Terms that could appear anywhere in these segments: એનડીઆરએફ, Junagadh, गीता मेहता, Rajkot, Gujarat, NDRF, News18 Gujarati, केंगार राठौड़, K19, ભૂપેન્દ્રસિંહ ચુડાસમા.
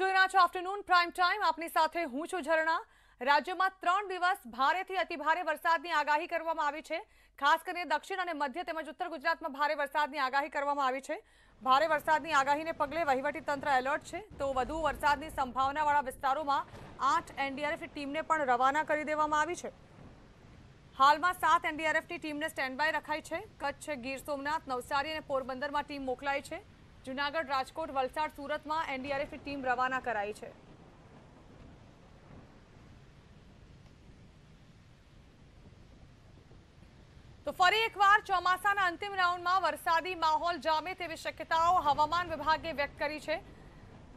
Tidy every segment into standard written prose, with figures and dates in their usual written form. ભારે વરસાદની આગાહીને પગલે વહીવટી તંત્ર એલર્ટ છે તો વધુ વરસાદની સંભાવનાવાળા વિસ્તારોમાં 8 એનડીઆરએફની ટીમને પણ રવાના કરી દેવામાં આવી છે। હાલમાં 7 એનડીઆરએફની ટીમને સ્ટેન્ડ બાય રખાઈ છે। કચ્છ, ગીર સોમનાથ, નવસારી અને પોરબંદરમાં ટીમ મોકલાઈ છે। જુનાગઢ, રાજકોટ, વલસાડ, સુરતમાં એનડીઆરએફની ટીમ રવાના કરાઈ છે। तो फरी एक बार चौमासाना अंतिम राउंड में वरसादी माहौल जामे तेवी शक्यताओ हवामान विभागे व्यक्त करी छे।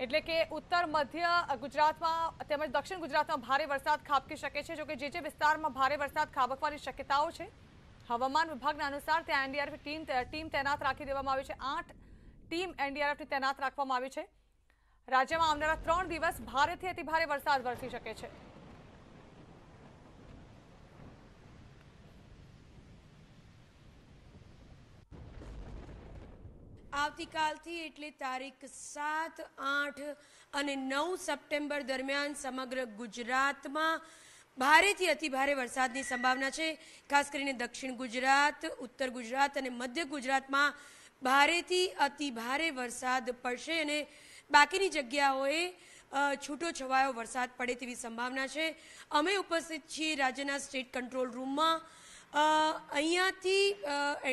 एटले के उत्तर मध्य गुजरात में तेमज दक्षिण गुजरात में भारे वरसाद खाबकी शके छे। जो के जे विस्तार में भारे वरसाद खाबकवानी शक्यताओ छे। हवामान विभागना अनुसार त्यां एनडीआरएफ टीम तैनात राखी देवामां आवी छे। 8 टीम एनडीआरएफ तैनात राखवामां आवी छे। राज्य में आवनारा 3 दिवस भारे थी अति भारे वरसाद वरसी शके छे। આવતીકાલથી એટલે તારીખ 7, 8 અને 9 સપ્ટેમ્બર દરમિયાન સમગ્ર ગુજરાતમાં ભારેથી અતિ ભારે વરસાદની સંભાવના છે। ખાસ કરીને દક્ષિણ ગુજરાત, ઉત્તર ગુજરાત અને મધ્ય ગુજરાતમાં ભારેથી અતિ ભારે વરસાદ પડશે અને બાકીની જગ્યાઓએ છૂટો છવાયો વરસાદ પડે તેવી સંભાવના છે। અમે ઉપસ્થિત છીએ રાજ્યના સ્ટેટ કંટ્રોલ રૂમમાં। અહીંયાથી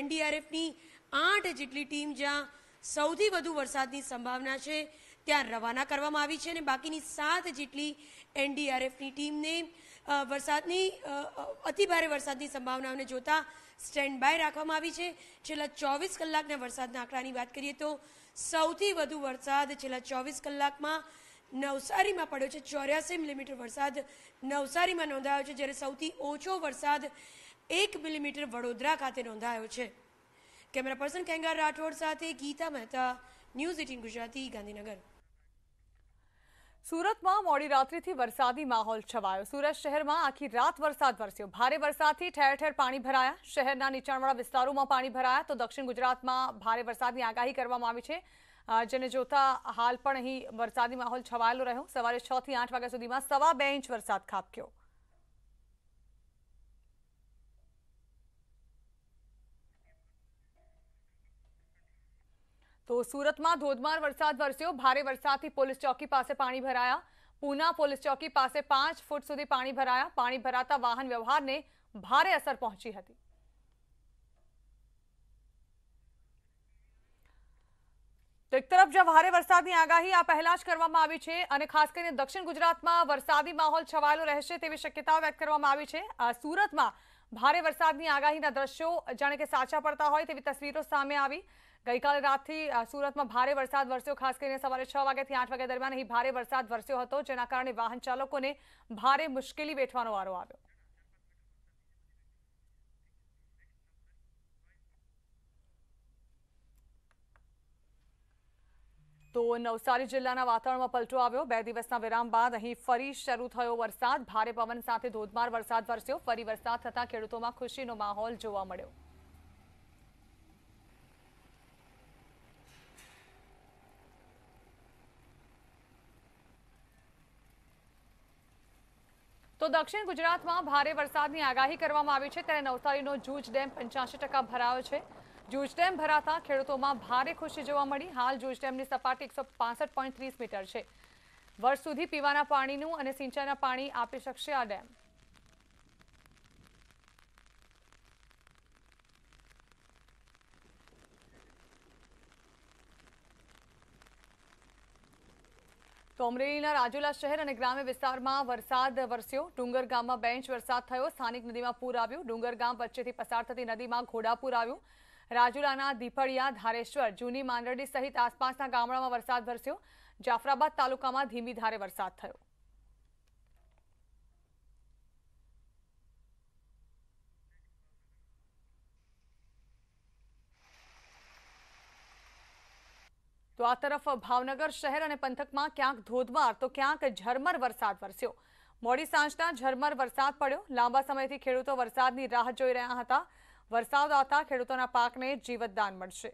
એનડીઆરએફની 8 જેટલી ટીમ જ્યાં સૌથી વધુ વરસાદની સંભાવના છે ત્યાં રવાના કરવામાં આવી છે અને બાકીની 7 જેટલી એનડીઆરએફની ટીમને વરસાદની અતિભારે વરસાદની સંભાવનાઓને જોતા સ્ટેન્ડ બાય રાખવામાં આવી છે। છેલ્લા 24 કલાકના વરસાદના આંકડાની વાત કરીએ તો સૌથી વધુ વરસાદ છેલ્લા 24 કલાકમાં નવસારીમાં પડ્યો છે। 84 મિલીમીટર વરસાદ નવસારીમાં નોંધાયો છે, જ્યારે સૌથી ઓછો વરસાદ 1 મિલીમીટર વડોદરા ખાતે નોંધાયો છે। कैमरा पर्सन केंगार राठौड़ साथ गीता मेहता, न्यूज़ 18 गुजराती, गांधीनगर। सूरत में मोड़ी रात्रि थी वरसादी माहौल छवायो। सूरत शहर में आखी रात वरसाद वरस्यो। भारे वरसाद थी ठेर ठेर पानी भराया। शहरना नीचाणवाळा विस्तारों में पानी भराया। तो दक्षिण गुजरात में भारे वरसादनी आगाही करवामां आवी छे, जेने जोता हाल पण अहीं वरसादी माहौल छवायेलो रह्यो। सवारे 6 થી 8 वाग्या सुधीमां 2.5 इंच वरसाद खाबक्यो। तो सूरत में धोधमार वरसाद वरस्यो। भारे वरसाद थी पुलिस चौकी पासे पानी भराया। पूना पुलिस चौकी पासे 5 फूट सुधी पानी भराया। पानी भराता वाहन व्यवहार ने भारे असर पहुंची हती। तो एक तरफ जो भारे वरसादनी आगाही आ पहला ज करवामां आवी छे अने खास करीने दक्षिण गुजरात में वरसादी माहौल छवायेलो रहेशे तेवी शक्यताओ व्यक्त करवामां आवी छे। सूरत में भारे वरसादनी आगाहीना दृश्यो जाणे के साचा पड़ता होय तेवी तस्वीरो सामे आवी। ગઈકાલે રાતથી સુરતમાં ભારે વરસાદ વરસ્યો। ખાસ કરીને સવારે 6 વાગ્યાથી 8 વાગ્યા દરમિયાન અહીં ભારે વરસાદ વરસ્યો હતો, જેના કારણે વાહન ચાલકોને ભારે મુશ્કેલી વેઠવાનો વારો આવ્યો। તો નવસારી જિલ્લાના વાતાવરણમાં પલટો આવ્યો। 2 દિવસના વિરામ બાદ અહીં ફરી શરૂ થયો વરસાદ। ભારે પવન સાથે ધોધમાર વરસાદ વરસ્યો। ફરી વરસાદ થતાં ખેડૂતોમાં ખુશીનો માહોલ જોવા મળ્યો। तो दक्षिण गुजरात में भारे वरसादनी आगाही करवामां आवी छे, त्यारे नवसारीनो जूज डेम 85% भरायो छे। जूज डेम भराता खेडूतोमां भारे खुशी जोवा मळी। हाल जूज डेमनी सपाटी 165.30 मीटर छे। वर्ष सुधी पीवाना पाणीनुं अने सिंचाईना पाणी आपी शकशे आ डेम। तो अमरेलीना राजोला शहर और ग्राम्य विस्तार में वरसाद वरस्यो। डूंगर गाम में 2 इंच वरसाद थयो। स्थानिक नदी में पूर आव्युं। डूंगर गाम वच्चेथी पसार थती नदी में घोड़ापूर आव्युं। राजोलाना दीपड़िया, धारेश्वर, जूनी मांडरडी सहित आसपासना गामडामां वरसाद वरस्यो। जाफराबाद तालुका में धीमी धारे वरसाद थयो। तो आ तरफ भावनगर शहर और पंथक में क्या धोधमार तो क्या झरमर वरसाद वरस्यो। मोड़ी सांजना झरमर वरसाद पड्यो। लांबा समयथी खेडूतो वरसादनी राह जोई रह्या हता। वरसाद आवता खेडूतोना पाकने जीवतदान मळशे।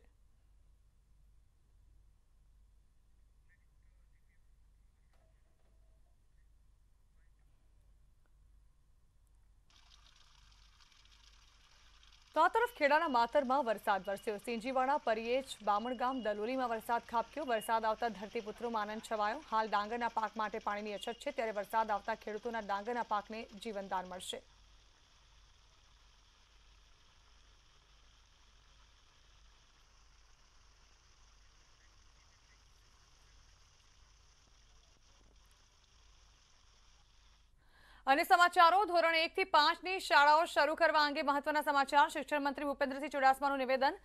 તો આ તરફ ખેડાના માતરમાં વરસાદ વરસ્યો। સિંજીવાડા પરિયેજ બામણગામ દલોલીમાં વરસાદ ખાબક્યો। વરસાદ આવતા ધરતીપુત્રોમાં આનંદ છવાયો। હાલ ડાંગરના પાક માટે પાણીની અછત છે, ત્યારે વરસાદ આવતા ખેડૂતોના ડાંગરના પાકને જીવનદાન મળશે। અને સમાચારો ધોરણ 1 થી 5 ની શાળાઓ શરૂ કરવા અંગે મહત્વના સમાચાર। શિક્ષણ મંત્રી ભૂપેન્દ્રસિંહ ચુડાસમાનું નિવેદન।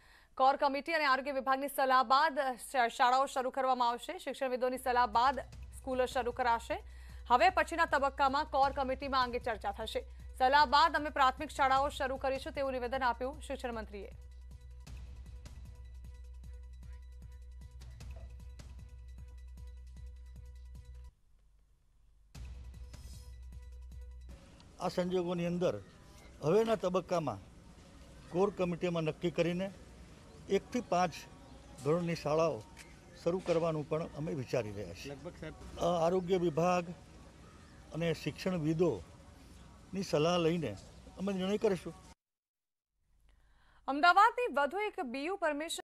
કોર કમિટી અને આરોગ્ય વિભાગની સલાહ બાદ શાળાઓ શરૂ કરવામાં આવશે। શિક્ષણવિદોની સલાહ બાદ સ્કૂલો શરૂ કરાશે। હવે પછીના તબક્કામાં કોર કમિટીમાં અંગે ચર્ચા થશે। સલાહ બાદ અમે પ્રાથમિક શાળાઓ શરૂ કરીશું તેવું નિવેદન આપ્યું શિક્ષણ મંત્રીએ। आ संजोगोनी अंदर हवेना तबक्कामां कोर कमिटीमां नक्की करीने 1 થી 5 धोरणनी शाळाओ शरू करवानुं पण अमे विचारी रह्या छीए। लगभग आरोग्य विभाग अने शिक्षणविदोनी सलाह लईने अमे निर्णय करीशुं। अमदावादनी वधु एक बीयू परमिशन